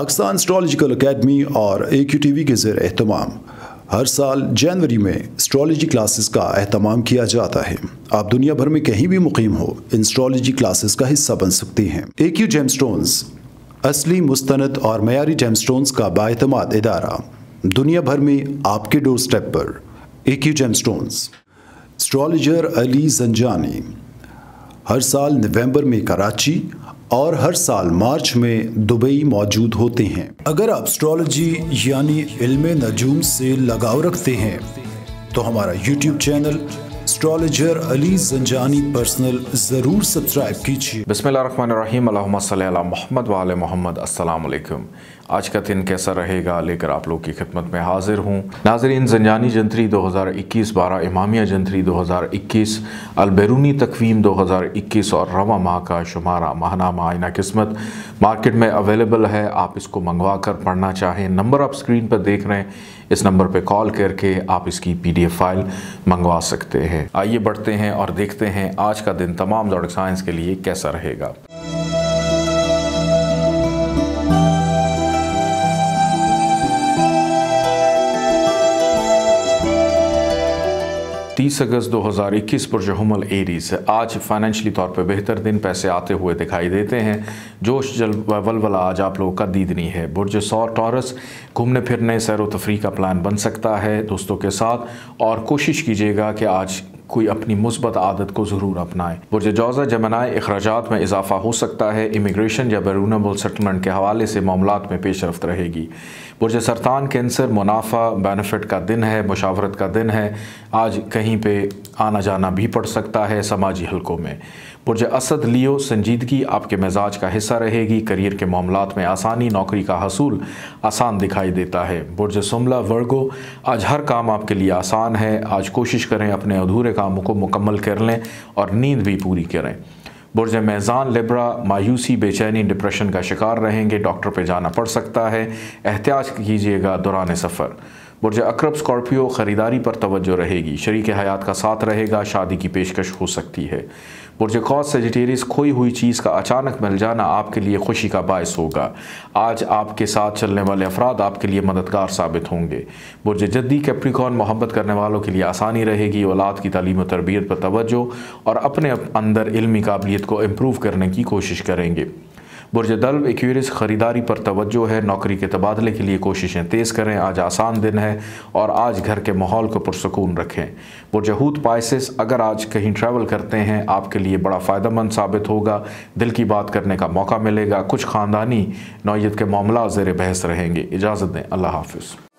Pakistan astrological academy और AQ TV के ज़रिए एहतमाम हर साल जनवरी में एस्ट्रोलॉजी क्लासेस का एहतमाम किया जाता है। आप दुनिया भर में कहीं भी मुकीम हो, इन एस्ट्रोलॉजी क्लासेस का हिस्सा बन सकती हैं। AQ जेम स्टोन्स असली, मुस्तनद और मयारी जेम स्टोन्स का बाएतमाद इदारा दुनिया भर में आपके डोर स्टेप पर। AQ gem stones astrologer Ali Zanjani हर साल नवंबर में कराची और हर साल मार्च में दुबई मौजूद होते हैं। अगर आप एस्ट्रोलॉजी यानी इल्मे नजूम से लगाव रखते हैं तो हमारा YouTube channel astrologer Ali Zanjani personal ज़रूर सब्सक्राइब कीजिए। बिस्मिल्लाहिर्रहमानिर्रहीम, अल्लाहुम्मा सल्ली अला मुहम्मद व आले मुहम्मद। अस्सलाम वालेकुम। आज का दिन कैसा रहेगा लेकर आप लोग की खिदमत में हाजिर हूँ। नाजरीन जंजानी जंतरी 2021, बारा इमामिया जंतरी 2021, अलबैरूनी तकवीम 2021 और रवा माह का शुमारा माहनामा आइना किस्मत मार्केट में अवेलेबल है। आप इसको मंगवा कर पढ़ना चाहें, नंबर आप स्क्रीन पर देख रहे हैं, इस नंबर पर कॉल करके आप इसकी PDF फाइल मंगवा सकते हैं। आइए बढ़ते हैं और देखते हैं आज का दिन तमाम ज़ोडिक साइंस के लिए कैसा रहेगा। अगस्त 2021 पुरजहुमल एरीज। आज फाइनेंशियली तौर पे बेहतर दिन, पैसे आते हुए दिखाई देते हैं। जोश जल वलवला आज आप लोगों का दीदनी है। बुर्ज सौ टॉरस, घूमने फिरने सैर व तफरी का प्लान बन सकता है दोस्तों के साथ, और कोशिश कीजिएगा कि आज कोई अपनी मुस्बत आदत को ज़रूर अपनाएं। बुर्ज जौज़ा जेमिनाई, अखराजात में इजाफा हो सकता है। इमिग्रेशन या बैरूनमुल्क सेटलमेंट के हवाले से मामलात में पेशरफ्त रहेगी। बुर्ज सरतान कैंसर, मुनाफा बेनिफिट का दिन है, मुशावरत का दिन है। आज कहीं पे आना जाना भी पड़ सकता है समाजी हलकों में। बुर्ज असद लियो, संजीदगी आपके मिजाज का हिस्सा रहेगी। करियर के मामलात में आसानी, नौकरी का हसूल आसान दिखाई देता है। बुर्ज सुमला वर्गो, आज हर काम आपके लिए आसान है। आज कोशिश करें अपने अधूरे कामों को मुकम्मल कर लें और नींद भी पूरी करें। बुर्ज मेज़ान लिब्रा, मायूसी, बेचैनी, डिप्रेशन का शिकार रहेंगे। डॉक्टर पे जाना पड़ सकता है, एहतियात कीजिएगा दौरान सफ़र। बुर्ज अक्रब स्कॉर्पियो, ख़रीदारी पर तवज्जो रहेगी। शरीक हयात का साथ रहेगा, शादी की पेशकश हो सकती है। बुर्ज कौस सेजिटेरियस, खोई हुई चीज़ का अचानक मिल जाना आपके लिए खुशी का बायस होगा। आज आपके साथ चलने वाले अफराद आपके लिए मददगार साबित होंगे। बुर्ज जद्दी कैप्रिकॉर्न, मोहब्बत करने वालों के लिए आसानी रहेगी। औलाद की तालीम व तरबियत पर तवज्जो और अपने अंदर इल्मी काबिलियत को इम्प्रूव करने की कोशिश करेंगे। बुर्ज दल्ब एक्वेरियस, ख़रीदारी पर तवज्जो है। नौकरी के तबादले के लिए कोशिशें तेज़ करें, आज आसान दिन है और आज घर के माहौल को पुरसकून रखें। बुर्ज हूत पाइसेस, अगर आज कहीं ट्रैवल करते हैं आपके लिए बड़ा फ़ायदेमंद साबित होगा। दिल की बात करने का मौका मिलेगा। कुछ ख़ानदानी नौयत के मामला ज़ेर बहस रहेंगे। इजाज़त दें, अल्लाह हाफिज़।